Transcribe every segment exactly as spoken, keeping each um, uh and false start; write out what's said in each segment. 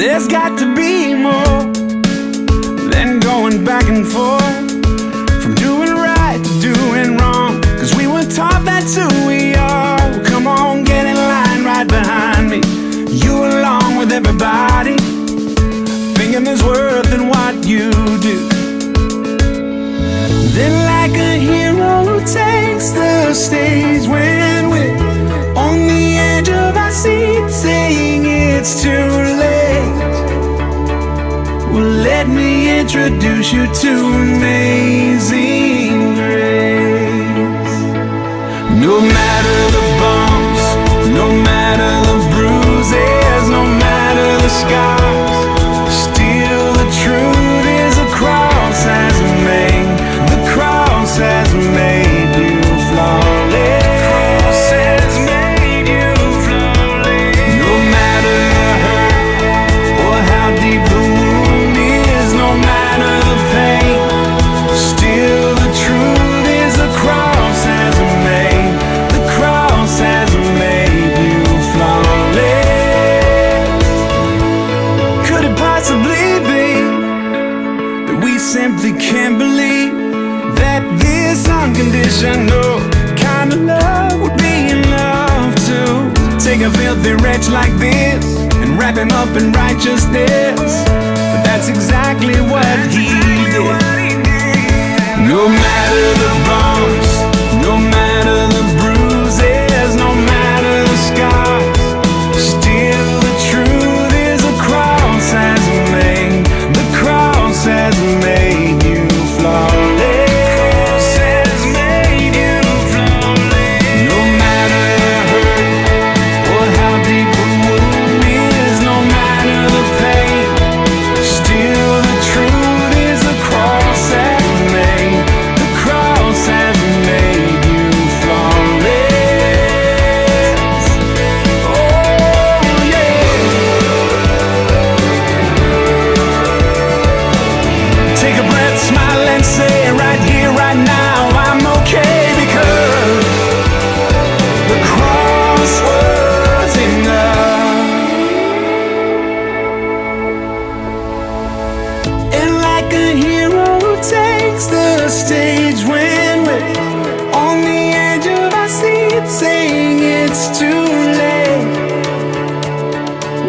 There's got to be more than going back and forth, from doing right to doing wrong, cause we were taught that's who we are. Well, come on, get in line right behind me, you along with everybody, thinking there's worth in what you do. Then like a hero who takes the stage when we're on the edge of our seat, saying it's too late. Let me introduce you to amazing grace. No matter the bumps, no matter the bruises, no matter the scars, still the truth is the cross has made, the cross has made you flawless. The cross has made you flawless. No matter the hurt or how deep the simply can't believe that this unconditional kind of love would be enough to take a filthy wretch like this and wrap him up in righteousness. But that's exactly what he did. No matter the bumps, no matter the bruises, no matter the scars, still the truth is a cross has made, the cross has made. Stage when we're on the edge of our seat, saying it's too late.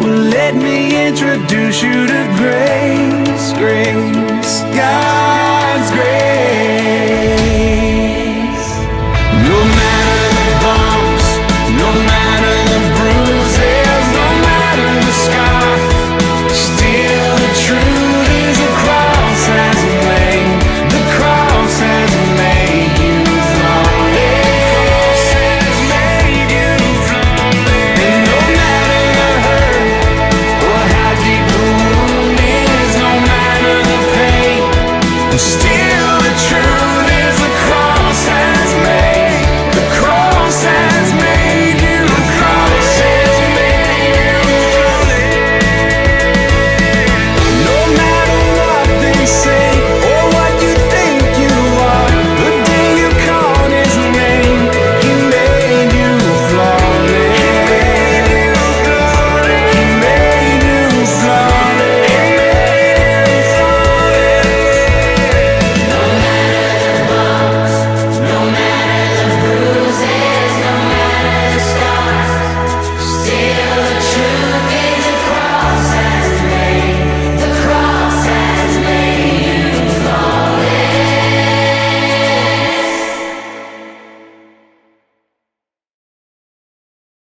Well, let me introduce you to grace, grace, God.